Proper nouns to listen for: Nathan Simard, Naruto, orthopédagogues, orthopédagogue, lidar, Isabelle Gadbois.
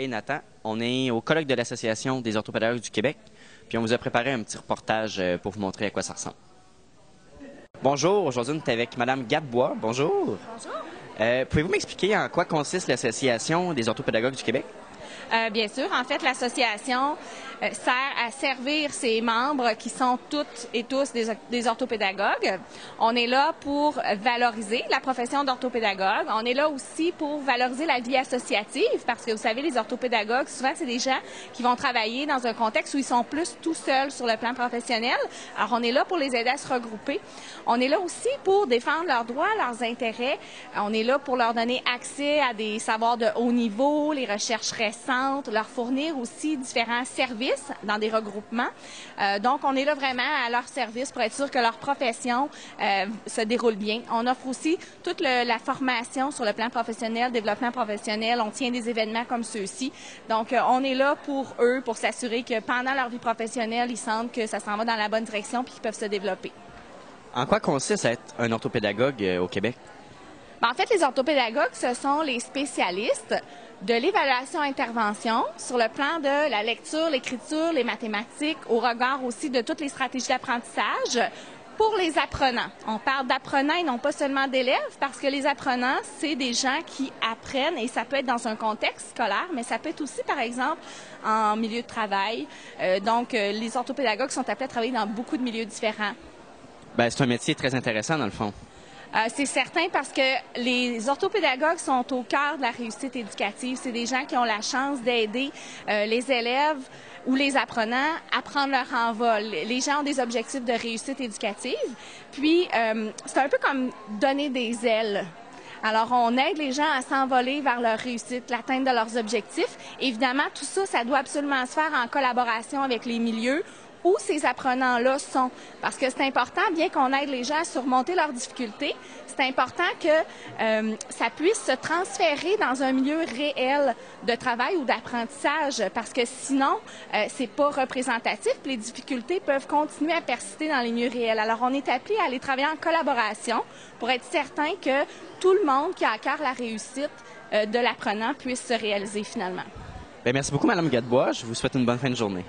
et Nathan. On est au colloque de l'Association des orthopédagogues du Québec, puis on vous a préparé un petit reportage pour vous montrer à quoi ça ressemble. Bonjour, aujourd'hui on est avec Mme Gadbois. Bonjour. Bonjour. Pouvez-vous m'expliquer en quoi consiste l'Association des orthopédagogues du Québec? Bien sûr. En fait, l'association sert à servir ses membres qui sont toutes et tous des orthopédagogues. On est là pour valoriser la profession d'orthopédagogue. On est là aussi pour valoriser la vie associative parce que, vous savez, les orthopédagogues, souvent, c'est des gens qui vont travailler dans un contexte où ils sont plus tout seuls sur le plan professionnel. Alors, on est là pour les aider à se regrouper. On est là aussi pour défendre leurs droits, leurs intérêts. On est là pour leur donner accès à des savoirs de haut niveau, les recherches récentes, leur fournir aussi différents services dans des regroupements. Donc, on est là vraiment à leur service pour être sûr que leur profession se déroule bien. On offre aussi toute la formation sur le plan professionnel, développement professionnel. On tient des événements comme ceux-ci. Donc, on est là pour eux, pour s'assurer que pendant leur vie professionnelle, ils sentent que ça s'en va dans la bonne direction puis qu'ils peuvent se développer. En quoi consiste être un orthopédagogue au Québec? Bien, en fait, les orthopédagogues, ce sont les spécialistes de l'évaluation-intervention sur le plan de la lecture, l'écriture, les mathématiques, au regard aussi de toutes les stratégies d'apprentissage pour les apprenants. On parle d'apprenants et non pas seulement d'élèves parce que les apprenants, c'est des gens qui apprennent et ça peut être dans un contexte scolaire, mais ça peut être aussi, par exemple, en milieu de travail. Donc, les orthopédagogues sont appelés à travailler dans beaucoup de milieux différents. Bien, c'est un métier très intéressant, dans le fond. C'est certain parce que les orthopédagogues sont au cœur de la réussite éducative. C'est des gens qui ont la chance d'aider les élèves ou les apprenants à prendre leur envol. Les gens ont des objectifs de réussite éducative. Puis, c'est un peu comme donner des ailes. Alors, on aide les gens à s'envoler vers leur réussite, l'atteinte de leurs objectifs. Évidemment, tout ça, ça doit absolument se faire en collaboration avec les milieux où ces apprenants-là sont. Parce que c'est important, bien qu'on aide les gens à surmonter leurs difficultés, c'est important que ça puisse se transférer dans un milieu réel de travail ou d'apprentissage, parce que sinon, c'est pas représentatif, puis les difficultés peuvent continuer à persister dans les milieux réels. Alors, on est appelé à aller travailler en collaboration pour être certain que tout le monde qui a à cœur la réussite de l'apprenant puisse se réaliser finalement. Bien, merci beaucoup, Mme Gadbois. Je vous souhaite une bonne fin de journée.